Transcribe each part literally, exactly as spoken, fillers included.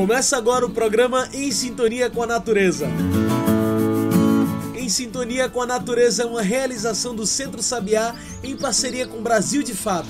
Começa agora o programa Em Sintonia com a Natureza. Em Sintonia com a Natureza é uma realização do Centro Sabiá em parceria com o Brasil de Fato.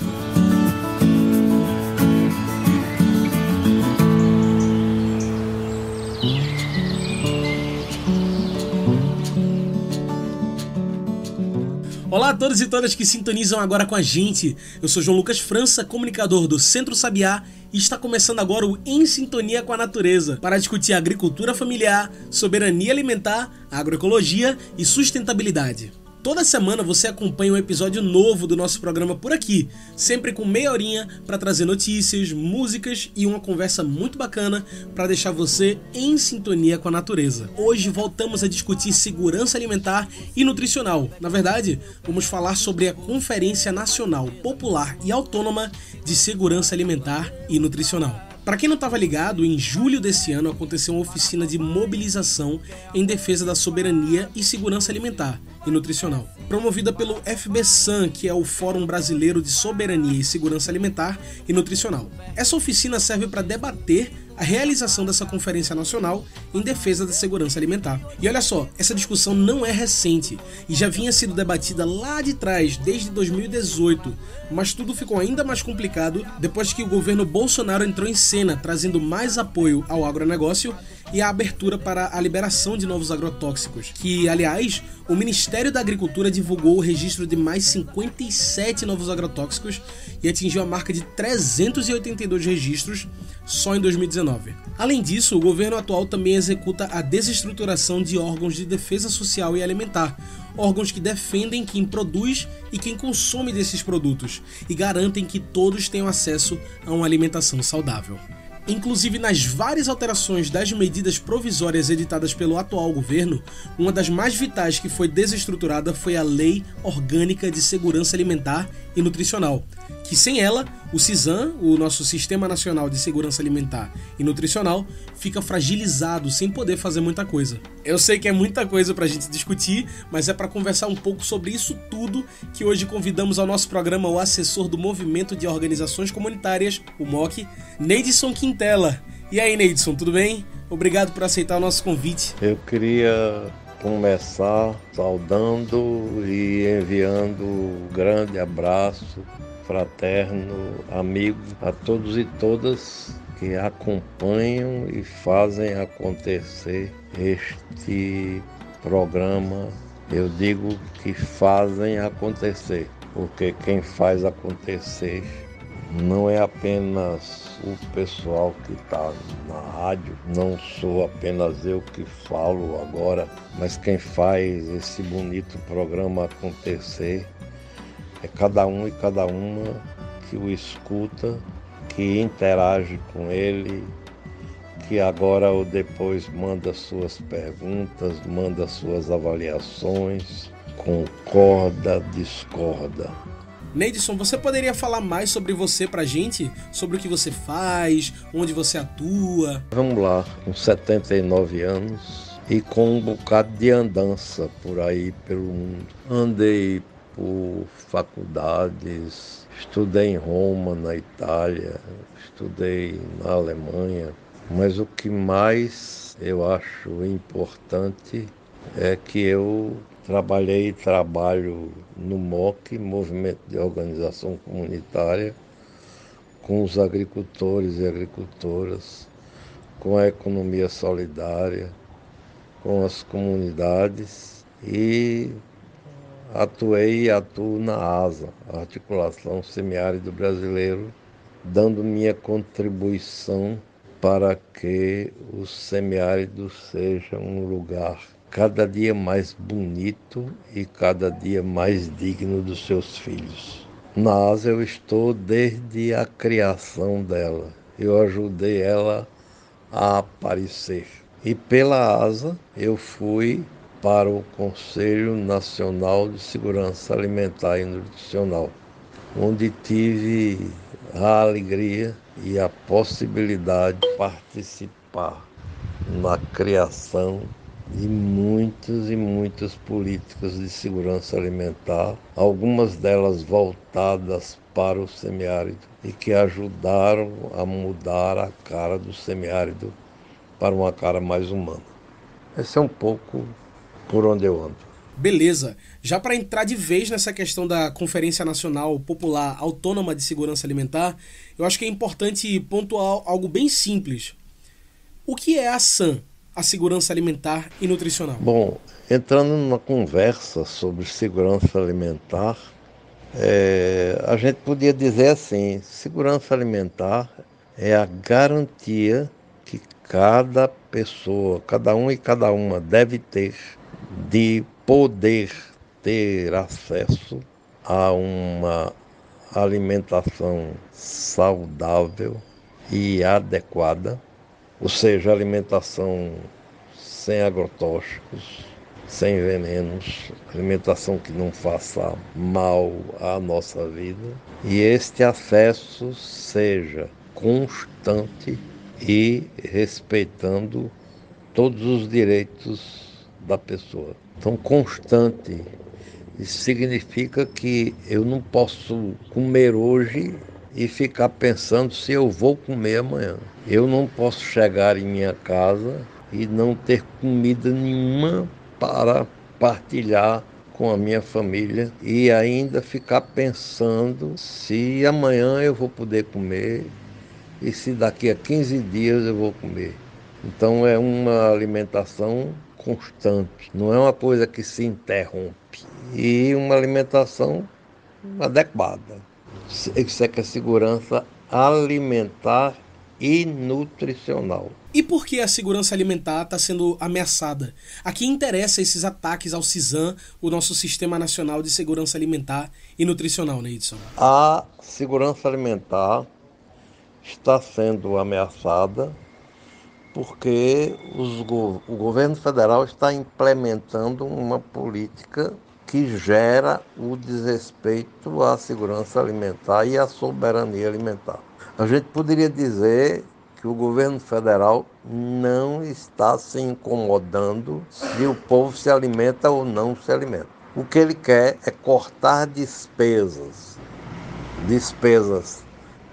Olá a todos e todas que sintonizam agora com a gente. Eu sou João Lucas França, comunicador do Centro Sabiá, e está começando agora o Em Sintonia com a Natureza, para discutir agricultura familiar, soberania alimentar, agroecologia e sustentabilidade. Toda semana você acompanha um episódio novo do nosso programa por aqui, sempre com meia horinha para trazer notícias, músicas e uma conversa muito bacana para deixar você em sintonia com a natureza. Hoje voltamos a discutir segurança alimentar e nutricional. Na verdade, vamos falar sobre a Conferência Nacional, Popular e Autônoma de Segurança Alimentar e Nutricional. Para quem não estava ligado, em julho desse ano aconteceu uma oficina de mobilização em defesa da soberania e segurança alimentar e nutricional, promovida pelo F B S A N, que é o Fórum Brasileiro de Soberania e Segurança Alimentar e Nutricional. Essa oficina serve para debater a realização dessa Conferência Nacional em defesa da segurança alimentar. E olha só, essa discussão não é recente e já vinha sendo debatida lá de trás, desde dois mil e dezoito, mas tudo ficou ainda mais complicado depois que o governo Bolsonaro entrou em cena, trazendo mais apoio ao agronegócio e a abertura para a liberação de novos agrotóxicos, que, aliás, o Ministério da Agricultura divulgou o registro de mais cinquenta e sete novos agrotóxicos e atingiu a marca de trezentos e oitenta e dois registros só em dois mil e dezenove. Além disso, o governo atual também executa a desestruturação de órgãos de defesa social e alimentar, órgãos que defendem quem produz e quem consome desses produtos e garantem que todos tenham acesso a uma alimentação saudável. Inclusive, nas várias alterações das medidas provisórias editadas pelo atual governo, uma das mais vitais que foi desestruturada foi a Lei Orgânica de Segurança Alimentar e Nutricional, que sem ela, o SISAN, o nosso Sistema Nacional de Segurança Alimentar e Nutricional, fica fragilizado sem poder fazer muita coisa. Eu sei que é muita coisa pra gente discutir, mas é para conversar um pouco sobre isso tudo que hoje convidamos ao nosso programa o assessor do Movimento de Organizações Comunitárias, o M O C, Naidison Quintella. E aí, Naidison, tudo bem? Obrigado por aceitar o nosso convite. Eu queria começar saudando e enviando um grande abraço fraterno, amigo, a todos e todas que acompanham e fazem acontecer este programa. Eu digo que fazem acontecer, porque quem faz acontecer não é apenas o pessoal que está na rádio, não sou apenas eu que falo agora, mas quem faz esse bonito programa acontecer é cada um e cada uma que o escuta, que interage com ele, que agora ou depois manda suas perguntas, manda suas avaliações, concorda, discorda. Naidison, você poderia falar mais sobre você pra gente? Sobre o que você faz, onde você atua? Vamos lá, com setenta e nove anos e com um bocado de andança por aí pelo mundo. Andei por faculdades, estudei em Roma, na Itália, estudei na Alemanha. Mas o que mais eu acho importante é que eu trabalhei e trabalho no M O C, Movimento de Organização Comunitária, com os agricultores e agricultoras, com a economia solidária, com as comunidades e atuei e atuo na ASA, Articulação Semiárido Brasileiro, dando minha contribuição para que o semiárido seja um lugar cada dia mais bonito e cada dia mais digno dos seus filhos. Na ASA eu estou desde a criação dela, eu ajudei ela a aparecer. E pela ASA eu fui para o Conselho Nacional de Segurança Alimentar e Nutricional, onde tive a alegria e a possibilidade de participar na criação de muitas e muitas políticas de segurança alimentar, algumas delas voltadas para o semiárido e que ajudaram a mudar a cara do semiárido para uma cara mais humana. Esse é um pouco por onde eu ando. Beleza. Já para entrar de vez nessa questão da Conferência Nacional Popular Autônoma de Segurança Alimentar, eu acho que é importante pontuar algo bem simples. O que é a SAN, a Segurança Alimentar e Nutricional? Bom, entrando numa conversa sobre segurança alimentar, é, a gente podia dizer assim, segurança alimentar é a garantia que cada pessoa, cada um e cada uma deve ter de poder ter acesso a uma alimentação saudável e adequada, ou seja, alimentação sem agrotóxicos, sem venenos, alimentação que não faça mal à nossa vida, e este acesso seja constante e respeitando todos os direitos da pessoa. Então, constante, isso significa que eu não posso comer hoje e ficar pensando se eu vou comer amanhã. Eu não posso chegar em minha casa e não ter comida nenhuma para partilhar com a minha família e ainda ficar pensando se amanhã eu vou poder comer e se daqui a quinze dias eu vou comer. Então é uma alimentação constante, não é uma coisa que se interrompe, e uma alimentação adequada. Isso é que é segurança alimentar e nutricional. E por que a segurança alimentar está sendo ameaçada? A quem interessa esses ataques ao SISAN, o nosso Sistema Nacional de Segurança Alimentar e Nutricional, Naidison? A segurança alimentar está sendo ameaçada porque os go- o governo federal está implementando uma política que gera o desrespeito à segurança alimentar e à soberania alimentar. A gente poderia dizer que o governo federal não está se incomodando se o povo se alimenta ou não se alimenta. O que ele quer é cortar despesas, despesas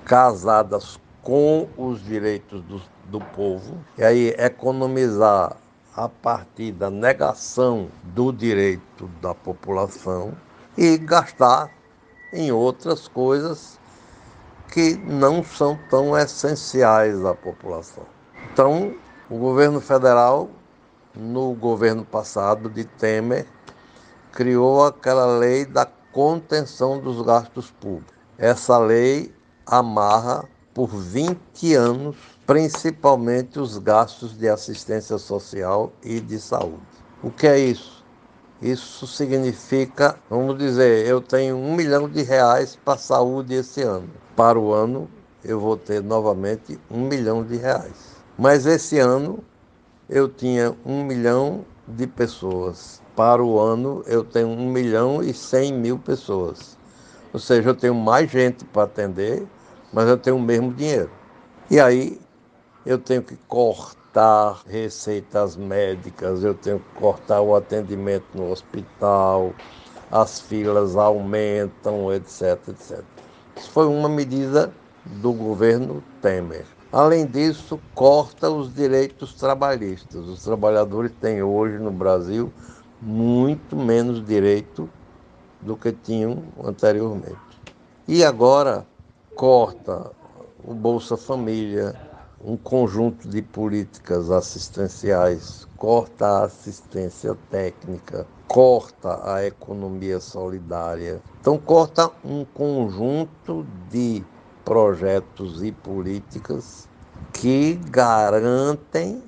casadas com os direitos do, do povo, e aí economizar a partir da negação do direito da população e gastar em outras coisas que não são tão essenciais à população. Então, o governo federal, no governo passado de Temer, criou aquela lei da contenção dos gastos públicos. Essa lei amarra por vinte anos, principalmente os gastos de assistência social e de saúde. O que é isso? Isso significa, vamos dizer, eu tenho um milhão de reais para a saúde esse ano. Para o ano, eu vou ter novamente um milhão de reais. Mas esse ano, eu tinha um milhão de pessoas. Para o ano, eu tenho um milhão e cem mil pessoas. Ou seja, eu tenho mais gente para atender, mas eu tenho o mesmo dinheiro. E aí eu tenho que cortar receitas médicas, eu tenho que cortar o atendimento no hospital, as filas aumentam, etc, et cetera. Isso foi uma medida do governo Temer. Além disso, corta os direitos trabalhistas. Os trabalhadores têm hoje no Brasil muito menos direito do que tinham anteriormente. E agora corta o Bolsa Família, um conjunto de políticas assistenciais, corta a assistência técnica, corta a economia solidária. Então, corta um conjunto de projetos e políticas que garantem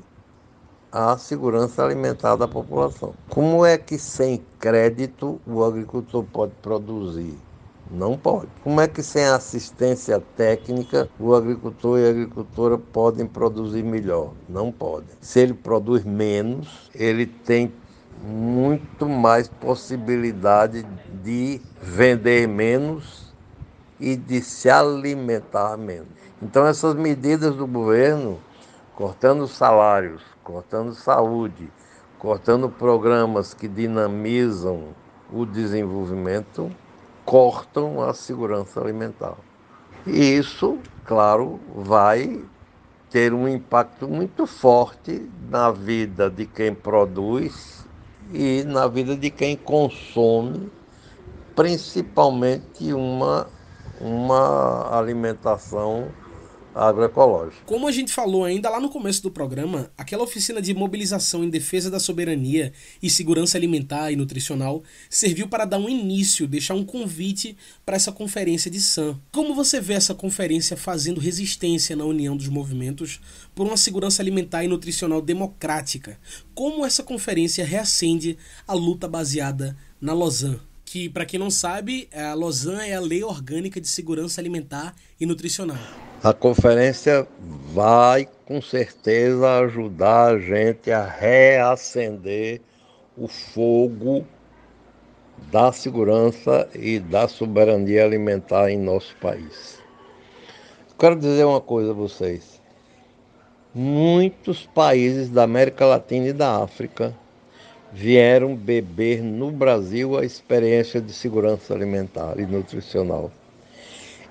a segurança alimentar da população. Como é que sem crédito o agricultor pode produzir? Não pode. Como é que sem assistência técnica o agricultor e a agricultora podem produzir melhor? Não podem. Se ele produz menos, ele tem muito mais possibilidade de vender menos e de se alimentar menos. Então essas medidas do governo, cortando salários, cortando saúde, cortando programas que dinamizam o desenvolvimento, cortam a segurança alimentar. E isso, claro, vai ter um impacto muito forte na vida de quem produz e na vida de quem consome, principalmente uma, uma alimentação agroecológica. Como a gente falou ainda lá no começo do programa, aquela oficina de mobilização em defesa da soberania e segurança alimentar e nutricional serviu para dar um início, deixar um convite para essa conferência de S A N. Como você vê essa conferência fazendo resistência na união dos movimentos por uma segurança alimentar e nutricional democrática? Como essa conferência reacende a luta baseada na LOSAN? Que, para quem não sabe, a LOSAN é a Lei Orgânica de Segurança Alimentar e Nutricional. A conferência vai, com certeza, ajudar a gente a reacender o fogo da segurança e da soberania alimentar em nosso país. Quero dizer uma coisa a vocês. Muitos países da América Latina e da África vieram beber no Brasil a experiência de segurança alimentar e nutricional.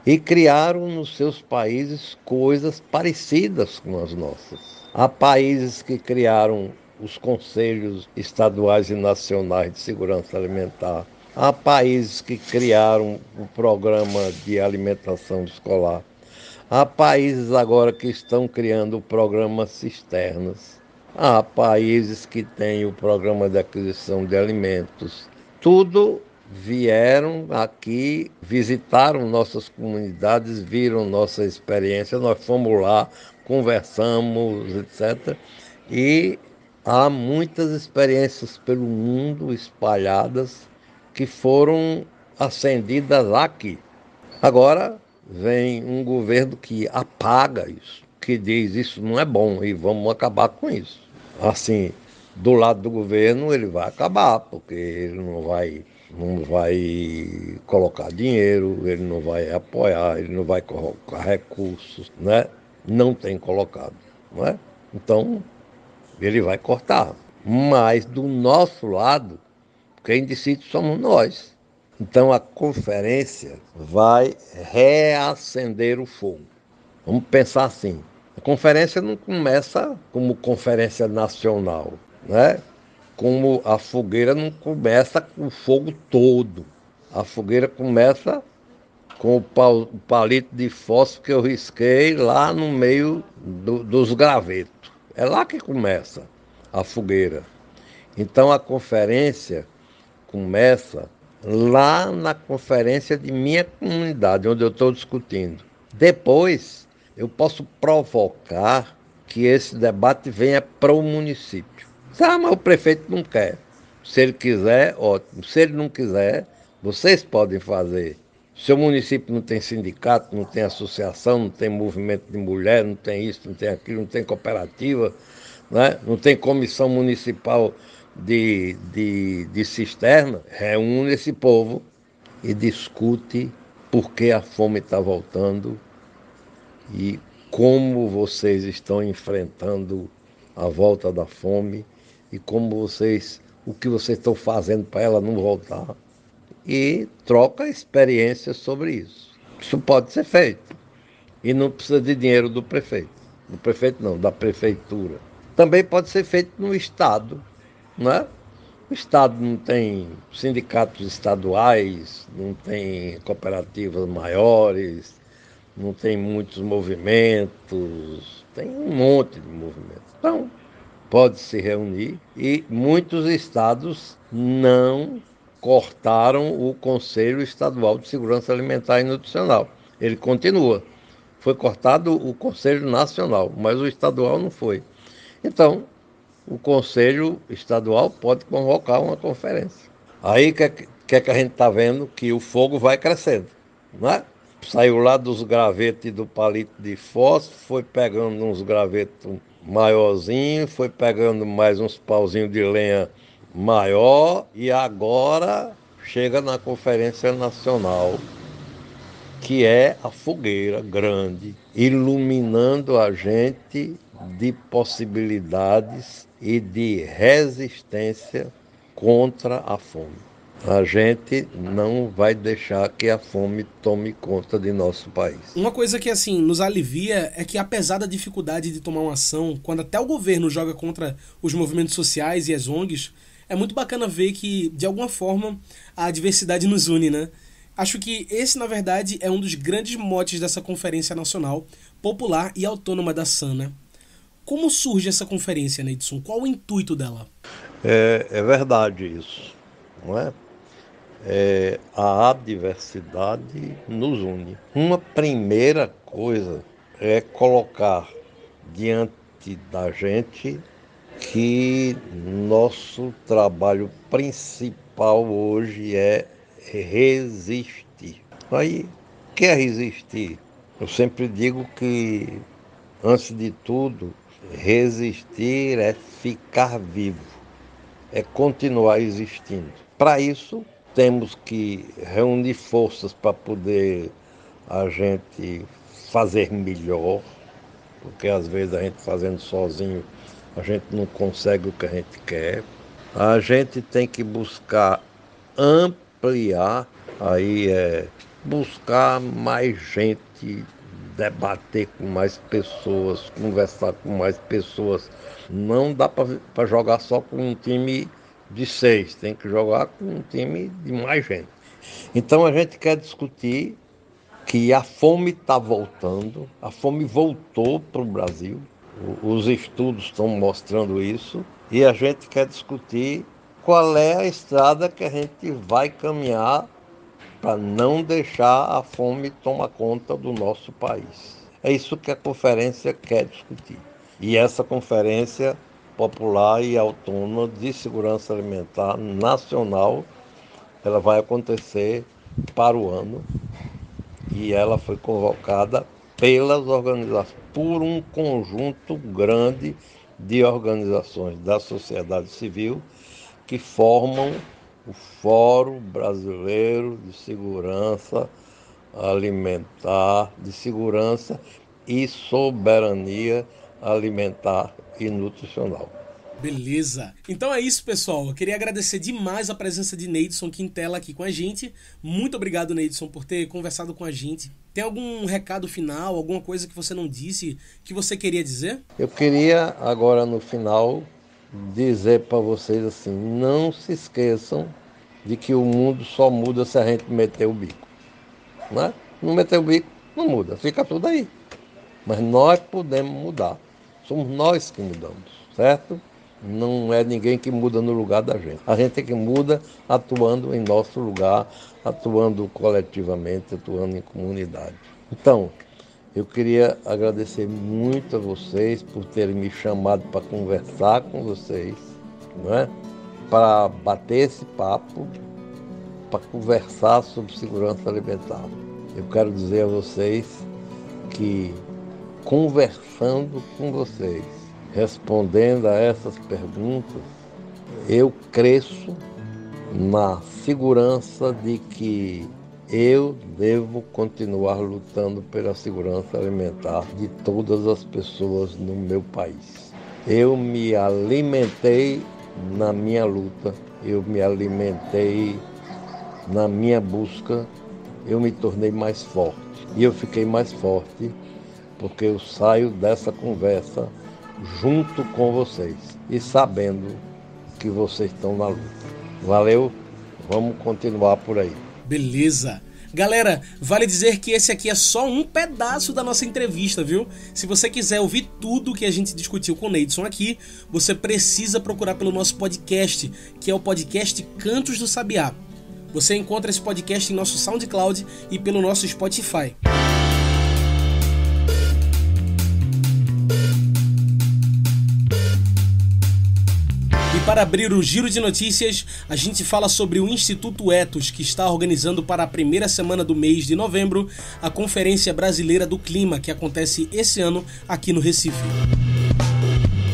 E criaram nos seus países coisas parecidas com as nossas. Há países que criaram os conselhos estaduais e nacionais de segurança alimentar. Há países que criaram o programa de alimentação escolar. Há países agora que estão criando o programa Cisternas. Há países que têm o programa de aquisição de alimentos. Tudo vieram aqui, visitaram nossas comunidades, viram nossa experiência, nós fomos lá, conversamos, etcétera. E há muitas experiências pelo mundo espalhadas que foram acendidas aqui. Agora vem um governo que apaga isso, que diz isso não é bom e vamos acabar com isso. Assim, do lado do governo ele vai acabar, porque ele não vai... não vai colocar dinheiro, ele não vai apoiar, ele não vai colocar recursos, né? Não tem colocado, não é? Então, ele vai cortar. Mas, do nosso lado, quem decide somos nós. Então, a conferência vai reacender o fogo. Vamos pensar assim. A conferência não começa como conferência nacional, né? Como a fogueira não começa com o fogo todo. A fogueira começa com o palito de fósforo que eu risquei lá no meio do, dos gravetos. É lá que começa a fogueira. Então a conferência começa lá na conferência de minha comunidade, onde eu estou discutindo. Depois eu posso provocar que esse debate venha para o município. Ah, mas o prefeito não quer. Se ele quiser, ótimo. Se ele não quiser, vocês podem fazer. Seu município não tem sindicato, não tem associação, não tem movimento de mulher, não tem isso, não tem aquilo, não tem cooperativa, né? Não tem comissão municipal de, de, de cisterna. Reúne esse povo e discute por que a fome está voltando e como vocês estão enfrentando a volta da fome. E como vocês, o que vocês estão fazendo para ela não voltar, e troca experiências sobre isso. Isso pode ser feito, e não precisa de dinheiro do prefeito, do prefeito não, da prefeitura. Também pode ser feito no Estado, né? O Estado não tem sindicatos estaduais, não tem cooperativas maiores, não tem muitos movimentos, tem um monte de movimentos. Então, pode se reunir, e muitos estados não cortaram o Conselho Estadual de Segurança Alimentar e Nutricional. Ele continua. Foi cortado o Conselho Nacional, mas o estadual não foi. Então, o Conselho Estadual pode convocar uma conferência. Aí que, que, é que a gente está vendo que o fogo vai crescendo, não é? Saiu lá dos gravetos e do palito de fósforo, foi pegando uns gravetos maiorzinho, foi pegando mais uns pauzinhos de lenha maior e agora chega na Conferência Nacional, que é a fogueira grande, iluminando a gente de possibilidades e de resistência contra a fome. A gente não vai deixar que a fome tome conta de nosso país. Uma coisa que, assim, nos alivia é que, apesar da dificuldade de tomar uma ação, quando até o governo joga contra os movimentos sociais e as O N Gs, é muito bacana ver que, de alguma forma, a diversidade nos une, né? Acho que esse, na verdade, é um dos grandes motes dessa Conferência Nacional Popular e Autônoma da S A N, né? Como surge essa conferência, Naidison? Qual o intuito dela? É, é verdade isso, não é? É, a adversidade nos une. Uma primeira coisa é colocar diante da gente que nosso trabalho principal hoje é resistir. Aí, o que é resistir? Eu sempre digo que, antes de tudo, resistir é ficar vivo, é continuar existindo. Para isso, temos que reunir forças para poder a gente fazer melhor, porque às vezes a gente fazendo sozinho, a gente não consegue o que a gente quer. A gente tem que buscar ampliar, aí é buscar mais gente, debater com mais pessoas, conversar com mais pessoas. Não dá para jogar só com um time de seis, tem que jogar com um time de mais gente. Então a gente quer discutir que a fome está voltando, a fome voltou para o Brasil, os estudos estão mostrando isso, e a gente quer discutir qual é a estrada que a gente vai caminhar para não deixar a fome tomar conta do nosso país. É isso que a conferência quer discutir. E essa conferência Popular e Autônoma de Segurança Alimentar Nacional, ela vai acontecer para o ano, e ela foi convocada pelas organizações, por um conjunto grande de organizações da sociedade civil que formam o Fórum Brasileiro de Segurança Alimentar, de Segurança e Soberania Alimentar e Nutricional. Beleza. Então é isso, pessoal. Eu queria agradecer demais a presença de Naidison Quintella aqui com a gente. Muito obrigado, Naidison, por ter conversado com a gente. Tem algum recado final, alguma coisa que você não disse, que você queria dizer? Eu queria agora, no final, dizer para vocês assim, não se esqueçam de que o mundo só muda se a gente meter o bico. Né? Não meter o bico, não muda. Fica tudo aí. Mas nós podemos mudar. Somos nós que mudamos, certo? Não é ninguém que muda no lugar da gente. A gente é que muda atuando em nosso lugar, atuando coletivamente, atuando em comunidade. Então, eu queria agradecer muito a vocês por terem me chamado para conversar com vocês, não é? Para bater esse papo, para conversar sobre segurança alimentar. Eu quero dizer a vocês que, conversando com vocês, respondendo a essas perguntas, eu cresço na segurança de que eu devo continuar lutando pela segurança alimentar de todas as pessoas no meu país. Eu me alimentei na minha luta, eu me alimentei na minha busca, eu me tornei mais forte. E eu fiquei mais forte porque eu saio dessa conversa junto com vocês e sabendo que vocês estão na luta. Valeu, vamos continuar por aí. Beleza. Galera, vale dizer que esse aqui é só um pedaço da nossa entrevista, viu? Se você quiser ouvir tudo que a gente discutiu com o Naidison aqui, você precisa procurar pelo nosso podcast, que é o podcast Cantos do Sabiá. Você encontra esse podcast em nosso SoundCloud e pelo nosso Spotify. Para abrir o giro de notícias, a gente fala sobre o Instituto Ethos, que está organizando para a primeira semana do mês de novembro a Conferência Brasileira do Clima, que acontece esse ano aqui no Recife.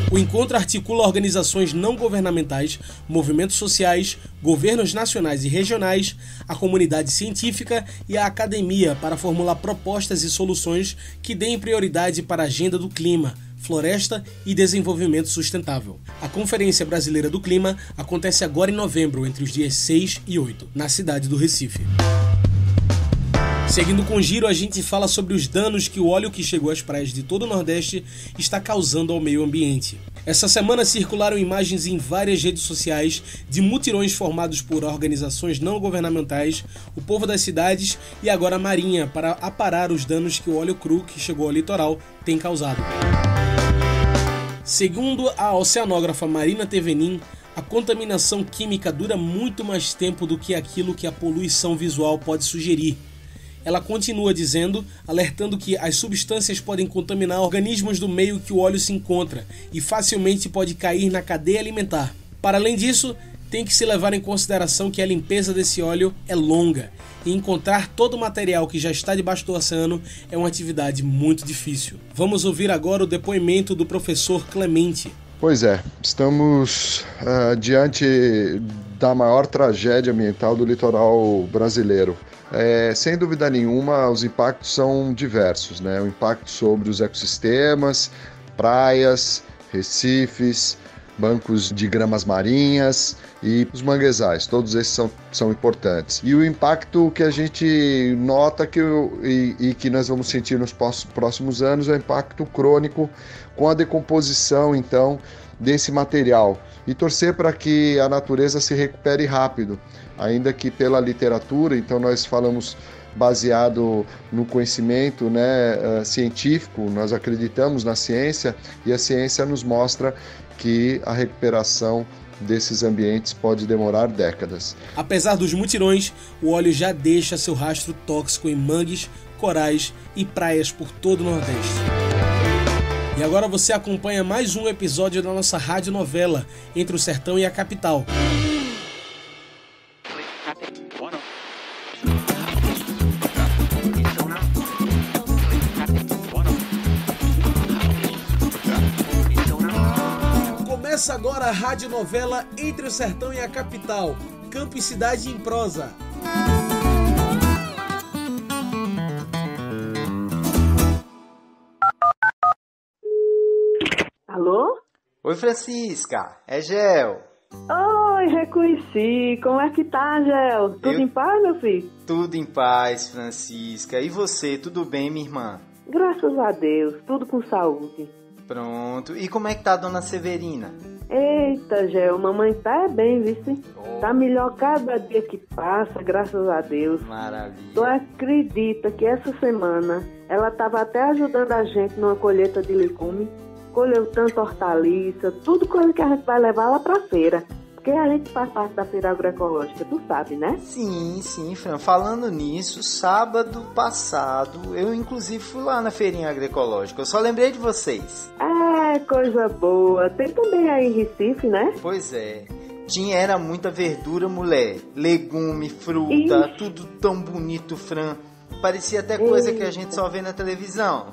O encontro articula organizações não governamentais, movimentos sociais, governos nacionais e regionais, a comunidade científica e a academia para formular propostas e soluções que deem prioridade para a agenda do clima, Floresta e Desenvolvimento Sustentável. A Conferência Brasileira do Clima acontece agora em novembro, entre os dias seis e oito, na cidade do Recife. Seguindo com o giro, a gente fala sobre os danos que o óleo que chegou às praias de todo o Nordeste está causando ao meio ambiente. Essa semana circularam imagens em várias redes sociais de mutirões formados por organizações não governamentais, o povo das cidades e agora a Marinha, para aparar os danos que o óleo cru que chegou ao litoral tem causado. Segundo a oceanógrafa Marina Tevenin, a contaminação química dura muito mais tempo do que aquilo que a poluição visual pode sugerir. Ela continua dizendo, alertando que as substâncias podem contaminar organismos do meio que o óleo se encontra e facilmente pode cair na cadeia alimentar. Para além disso, tem que se levar em consideração que a limpeza desse óleo é longa e encontrar todo o material que já está debaixo do oceano é uma atividade muito difícil. Vamos ouvir agora o depoimento do professor Clemente. Pois é, estamos uh, diante da maior tragédia ambiental do litoral brasileiro. É, sem dúvida nenhuma, os impactos são diversos, né? O impacto sobre os ecossistemas, praias, recifes, bancos de gramas marinhas e os manguezais, todos esses são, são importantes. E o impacto que a gente nota que, e, e que nós vamos sentir nos próximos anos é o impacto crônico com a decomposição, então, desse material. E torcer para que a natureza se recupere rápido, ainda que pela literatura, então nós falamos baseado no conhecimento, né, científico, nós acreditamos na ciência e a ciência nos mostra que a recuperação desses ambientes pode demorar décadas. Apesar dos mutirões, o óleo já deixa seu rastro tóxico em mangues, corais e praias por todo o Nordeste. E agora você acompanha mais um episódio da nossa radionovela Entre o Sertão e a Capital. Começa agora a radionovela Entre o Sertão e a Capital, campo e cidade em prosa. Alô? Oi, Francisca, é Gel. Oi, reconheci. Como é que tá, Gel? Tudo Eu... em paz, meu filho? Tudo em paz, Francisca. E você, tudo bem, minha irmã? Graças a Deus, tudo com saúde. Pronto. E como é que tá a dona Severina? Eita, Gel, mamãe tá bem, viu? Oh. Tá melhor cada dia que passa, graças a Deus. Maravilha. Tu acredita que essa semana ela tava até ajudando a gente numa colheita de legumes? Colheu tanta hortaliça, tudo coisa que a gente vai levar lá pra feira. Porque a gente faz parte da feira agroecológica, tu sabe, né? Sim, sim, Fran. Falando nisso, sábado passado, eu inclusive fui lá na feirinha agroecológica. Eu só lembrei de vocês. É, coisa boa. Tem também aí em Recife, né? Pois é. Tinha, era muita verdura, mulher. Legume, fruta, Ixi. Tudo tão bonito, Fran. Parecia até coisa Eita. Que a gente só vê na televisão.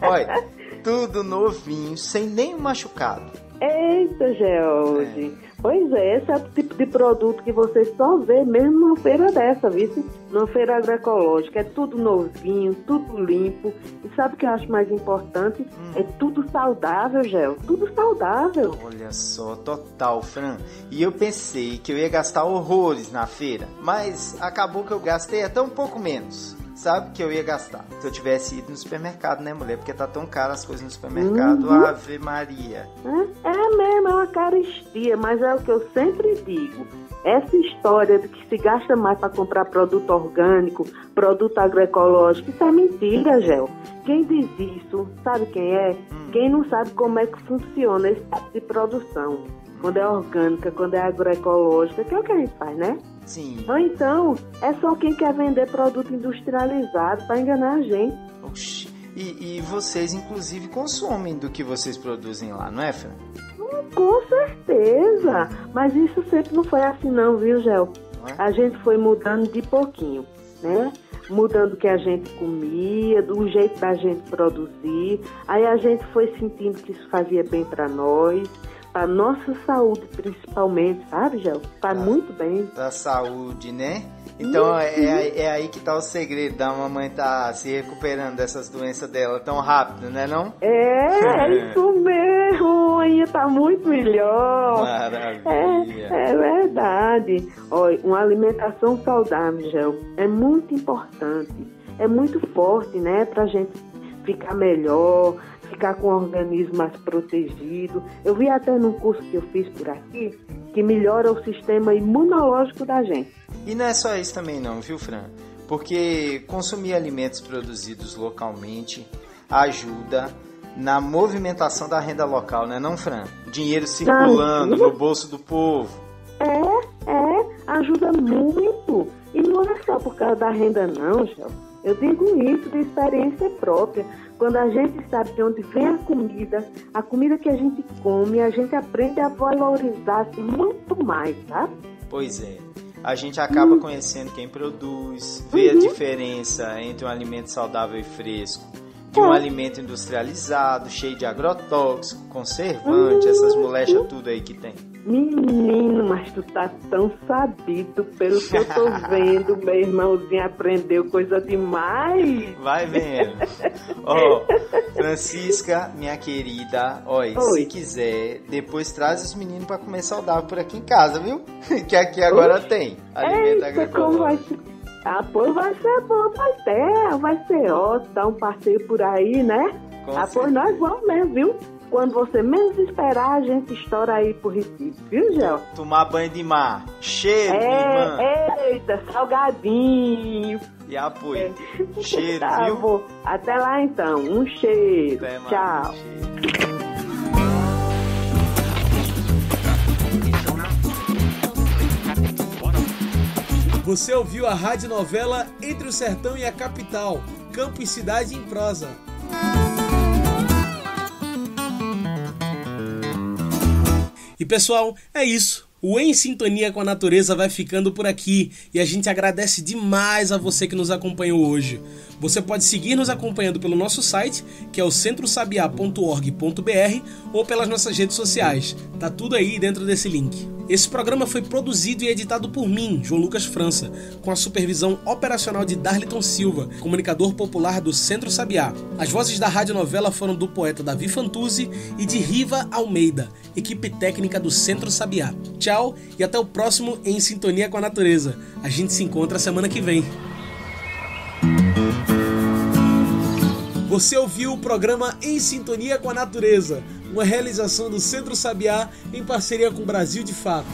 Olha... Tudo novinho, sem nenhum machucado. Eita, George. É. Pois é, esse é o tipo de produto que você só vê mesmo numa feira dessa, viu? Numa feira agroecológica. É tudo novinho, tudo limpo. E sabe o que eu acho mais importante? Hum. É tudo saudável, Gel. Tudo saudável. Olha só, total, Fran. E eu pensei que eu ia gastar horrores na feira, mas acabou que eu gastei até um pouco menos. Sabe que eu ia gastar se eu tivesse ido no supermercado, né, mulher? Porque tá tão caro as coisas no supermercado. Uhum. Ave Maria. É, é mesmo, é uma carestia, mas é o que eu sempre digo. Essa história de que se gasta mais para comprar produto orgânico, produto agroecológico, isso é mentira, Gel. Quem diz isso, sabe quem é? Hum. Quem não sabe como é que funciona esse tipo de produção. Quando é orgânica, quando é agroecológica, que é o que a gente faz, né? Sim. Ou então, é só quem quer vender produto industrializado para enganar a gente. Oxi. E, e vocês, inclusive, consomem do que vocês produzem lá, não é, Fran? Hum, com certeza. Mas isso sempre não foi assim não, viu, Gel? É? A gente foi mudando de pouquinho, né? Mudando o que a gente comia, do jeito da gente produzir. Aí a gente foi sentindo que isso fazia bem para nós. para nossa saúde, principalmente, sabe, Gel? Para muito bem. Para saúde, né? Então é, é aí que tá o segredo da mamãe tá se recuperando dessas doenças dela tão rápido, né não? É, é isso mesmo, ainda tá muito melhor. Maravilha. É, é verdade. Olha, uma alimentação saudável, Gel, é muito importante, é muito forte, né, pra gente ficar melhor, ficar com o organismo mais protegido. Eu vi até num curso que eu fiz por aqui, que melhora o sistema imunológico da gente. E não é só isso também não, viu, Fran? Porque consumir alimentos produzidos localmente ajuda na movimentação da renda local, né não, Fran? Dinheiro circulando no bolso do povo. É, é, ajuda muito. E não é só por causa da renda não, João. Eu digo isso de experiência própria. Quando a gente sabe de onde vem a comida, a comida que a gente come, a gente aprende a valorizar muito mais, tá? Pois é. A gente acaba uhum. conhecendo quem produz, vê uhum. a diferença entre um alimento saudável e fresco, de um é. alimento industrializado, cheio de agrotóxico, conservante, uhum. essas moléstia tudo aí que tem. Menino, mas tu tá tão sabido, pelo que eu tô vendo, meu irmãozinho aprendeu coisa demais. Vai vendo. Ó, oh, Francisca, minha querida, olha, se quiser, depois traz os meninos pra comer saudável por aqui em casa, viu? Que aqui agora Ui. tem. Alimenta agroecológico. Ah, pois vai ser bom, vai ter, vai ser ótimo, dar um passeio por aí, né? Com ah, pois nós vamos mesmo, viu? Quando você menos esperar, a gente estoura aí pro Recife, viu, Gel? Tomar banho de mar, cheiro é, de limão. Eita, salgadinho. E apoio, é. cheiro, tá, viu? Avô. Até lá, então. Um cheiro. Até tchau. Mais, um cheiro. Você ouviu a radionovela Entre o Sertão e a Capital, Campo e Cidade em Prosa. E pessoal, é isso. O Em Sintonia com a Natureza vai ficando por aqui e a gente agradece demais a você que nos acompanhou hoje. Você pode seguir nos acompanhando pelo nosso site, que é o centro sabiá ponto org ponto b r, ou pelas nossas redes sociais. Tá tudo aí dentro desse link. Esse programa foi produzido e editado por mim, João Lucas França, com a supervisão operacional de Darliton Silva, comunicador popular do Centro Sabiá. As vozes da radionovela foram do poeta Davi Fantuzzi e de Riva Almeida, equipe técnica do Centro Sabiá. Tchau e até o próximo Em Sintonia com a Natureza. A gente se encontra semana que vem. Você ouviu o programa Em Sintonia com a Natureza, uma realização do Centro Sabiá em parceria com o Brasil de Fato.